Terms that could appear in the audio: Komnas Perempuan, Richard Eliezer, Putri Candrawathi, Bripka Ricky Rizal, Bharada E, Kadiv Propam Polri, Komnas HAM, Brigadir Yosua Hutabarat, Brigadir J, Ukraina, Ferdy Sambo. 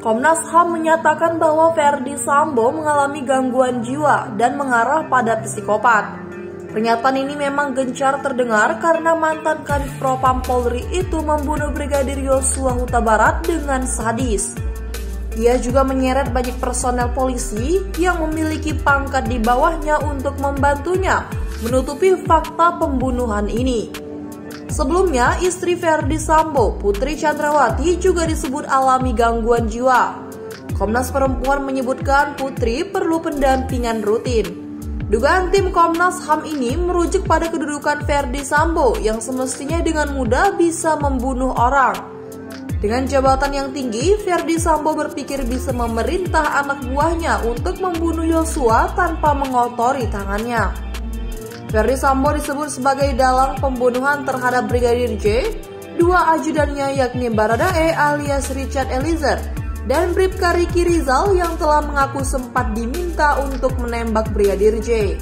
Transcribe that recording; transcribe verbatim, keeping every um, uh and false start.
Komnas H A M menyatakan bahwa Ferdy Sambo mengalami gangguan jiwa dan mengarah pada psikopat. Pernyataan ini memang gencar terdengar karena mantan Kadiv Propam Polri itu membunuh Brigadir Yosua Hutabarat dengan sadis. Dia juga menyeret banyak personel polisi yang memiliki pangkat di bawahnya untuk membantunya menutupi fakta pembunuhan ini. Sebelumnya, istri Ferdy Sambo, Putri Candrawathi, juga disebut alami gangguan jiwa. Komnas Perempuan menyebutkan Putri perlu pendampingan rutin. Dugaan tim Komnas H A M ini merujuk pada kedudukan Ferdy Sambo yang semestinya dengan mudah bisa membunuh orang. Dengan jabatan yang tinggi, Ferdy Sambo berpikir bisa memerintah anak buahnya untuk membunuh Yosua tanpa mengotori tangannya. Ferdy Sambo disebut sebagai dalang pembunuhan terhadap Brigadir J, dua ajudannya yakni Bharada E alias Richard Eliezer, dan Bripka Ricky Rizal yang telah mengaku sempat diminta untuk menembak Brigadir J.